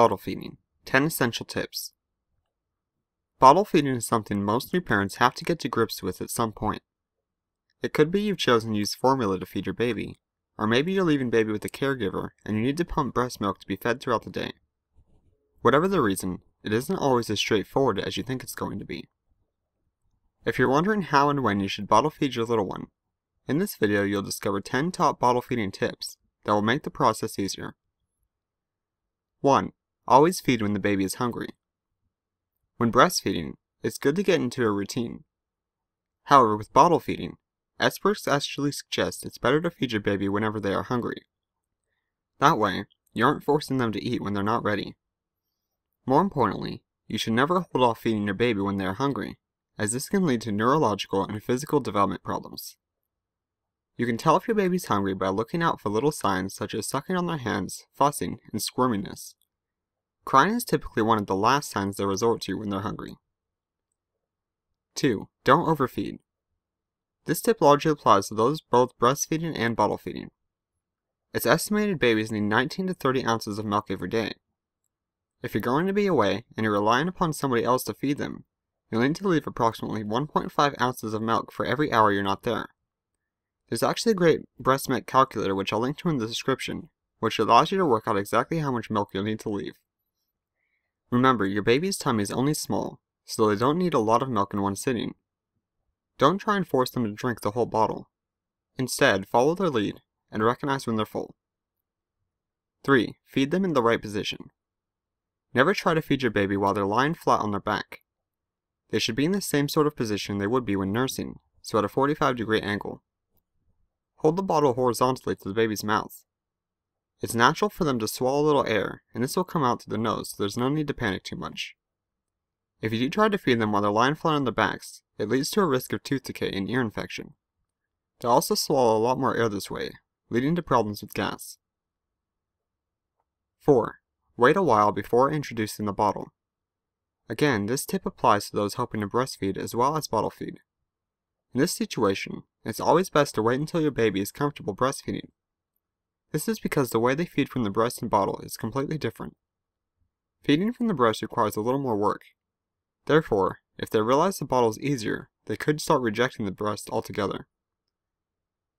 Bottle feeding. 10 essential tips. Bottle feeding is something most new parents have to get to grips with at some point. It could be you've chosen to use formula to feed your baby, or maybe you're leaving baby with a caregiver and you need to pump breast milk to be fed throughout the day. Whatever the reason, it isn't always as straightforward as you think it's going to be. If you're wondering how and when you should bottle feed your little one, in this video you'll discover 10 top bottle feeding tips that will make the process easier. 1. Always feed when the baby is hungry. When breastfeeding, it's good to get into a routine. However, with bottle feeding, experts actually suggest it's better to feed your baby whenever they are hungry. That way, you aren't forcing them to eat when they're not ready. More importantly, you should never hold off feeding your baby when they are hungry, as this can lead to neurological and physical development problems. You can tell if your baby's hungry by looking out for little signs such as sucking on their hands, fussing, and squirminess. Crying is typically one of the last signs they resort to when they're hungry. 2. Don't overfeed. This tip largely applies to those both breastfeeding and bottle feeding. It's estimated babies need 19 to 30 ounces of milk every day. If you're going to be away and you're relying upon somebody else to feed them, you'll need to leave approximately 1.5 ounces of milk for every hour you're not there. There's actually a great breast milk calculator which I'll link to in the description, which allows you to work out exactly how much milk you'll need to leave. Remember, your baby's tummy is only small, so they don't need a lot of milk in one sitting. Don't try and force them to drink the whole bottle. Instead, follow their lead and recognize when they're full. 3. Feed them in the right position. Never try to feed your baby while they're lying flat on their back. They should be in the same sort of position they would be when nursing, so at a 45-degree angle. Hold the bottle horizontally to the baby's mouth. It's natural for them to swallow a little air, and this will come out through the nose, so there's no need to panic too much. If you do try to feed them while they're lying flat on their backs, it leads to a risk of tooth decay and ear infection. They also swallow a lot more air this way, leading to problems with gas. 4. Wait a while before introducing the bottle. Again, this tip applies to those hoping to breastfeed as well as bottle feed. In this situation, it's always best to wait until your baby is comfortable breastfeeding. This is because the way they feed from the breast and bottle is completely different. Feeding from the breast requires a little more work. Therefore, if they realize the bottle is easier, they could start rejecting the breast altogether.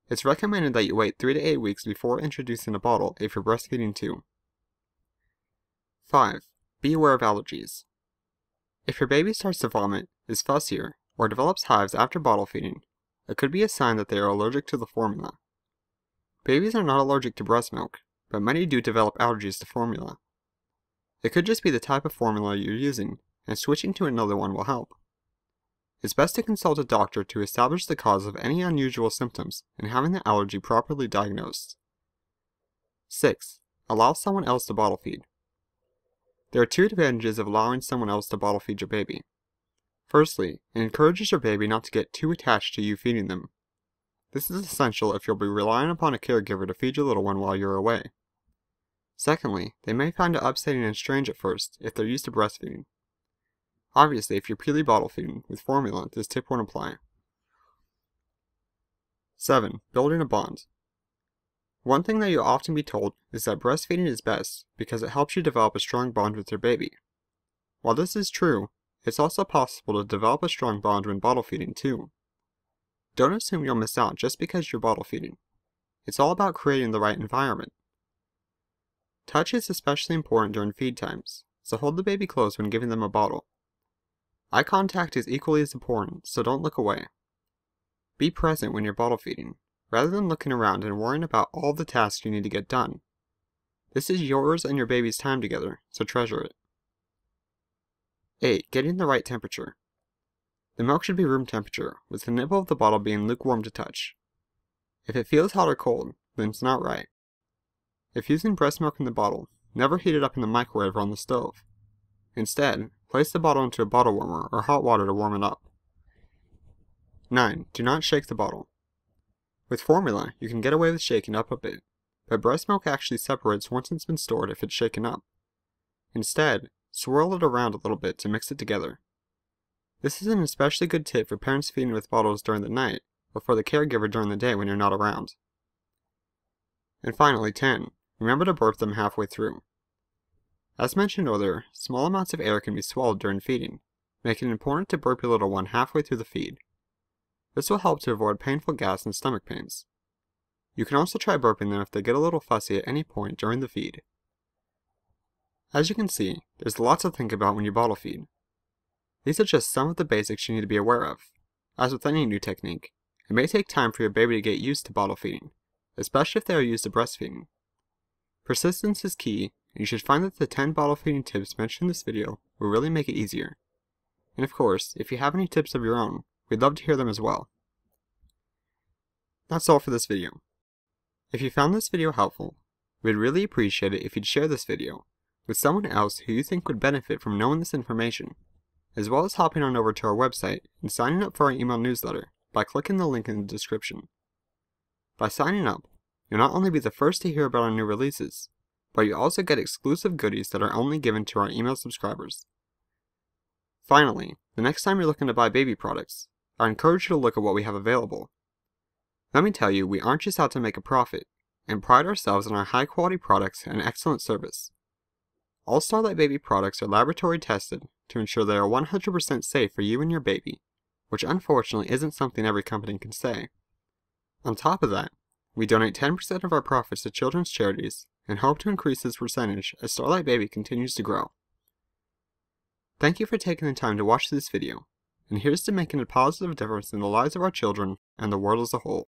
It's recommended that you wait 3 to 8 weeks before introducing a bottle if you're breastfeeding too. 5. Be aware of allergies. If your baby starts to vomit, is fussier, or develops hives after bottle feeding, it could be a sign that they are allergic to the formula. Babies are not allergic to breast milk, but many do develop allergies to formula. It could just be the type of formula you're using, and switching to another one will help. It's best to consult a doctor to establish the cause of any unusual symptoms and having the allergy properly diagnosed. 6. Allow someone else to bottle feed. There are two advantages of allowing someone else to bottle feed your baby. Firstly, it encourages your baby not to get too attached to you feeding them. This is essential if you'll be relying upon a caregiver to feed your little one while you're away. Secondly, they may find it upsetting and strange at first if they're used to breastfeeding. Obviously, if you're purely bottle feeding with formula, this tip won't apply. 7. Building a bond. One thing that you'll often be told is that breastfeeding is best because it helps you develop a strong bond with your baby. While this is true, it's also possible to develop a strong bond when bottle feeding too. Don't assume you'll miss out just because you're bottle feeding. It's all about creating the right environment. Touch is especially important during feed times, so hold the baby close when giving them a bottle. Eye contact is equally as important, so don't look away. Be present when you're bottle feeding, rather than looking around and worrying about all the tasks you need to get done. This is yours and your baby's time together, so treasure it. 8. Getting the right temperature. The milk should be room temperature, with the nipple of the bottle being lukewarm to touch. If it feels hot or cold, then it's not right. If using breast milk in the bottle, never heat it up in the microwave or on the stove. Instead, place the bottle into a bottle warmer or hot water to warm it up. 9. Do not shake the bottle. With formula, you can get away with shaking up a bit, but breast milk actually separates once it's been stored if it's shaken up. Instead, swirl it around a little bit to mix it together. This is an especially good tip for parents feeding with bottles during the night, or for the caregiver during the day when you're not around. And finally, 10. Remember to burp them halfway through. As mentioned earlier, small amounts of air can be swallowed during feeding, making it important to burp your little one halfway through the feed. This will help to avoid painful gas and stomach pains. You can also try burping them if they get a little fussy at any point during the feed. As you can see, there's lots to think about when you bottle feed. These are just some of the basics you need to be aware of. As with any new technique, it may take time for your baby to get used to bottle feeding, especially if they are used to breastfeeding. Persistence is key, and you should find that the 10 bottle feeding tips mentioned in this video will really make it easier. And of course, if you have any tips of your own, we'd love to hear them as well. That's all for this video. If you found this video helpful, we'd really appreciate it if you'd share this video with someone else who you think would benefit from knowing this information, as well as hopping on over to our website and signing up for our email newsletter by clicking the link in the description. By signing up, you'll not only be the first to hear about our new releases, but you also get exclusive goodies that are only given to our email subscribers. Finally, the next time you're looking to buy baby products, I encourage you to look at what we have available. Let me tell you, we aren't just out to make a profit, and pride ourselves on our high-quality products and excellent service. All Starlight Baby products are laboratory tested to ensure they are 100% safe for you and your baby, which unfortunately isn't something every company can say. On top of that, we donate 10% of our profits to children's charities and hope to increase this percentage as Starlight Baby continues to grow. Thank you for taking the time to watch this video, and here's to making a positive difference in the lives of our children and the world as a whole.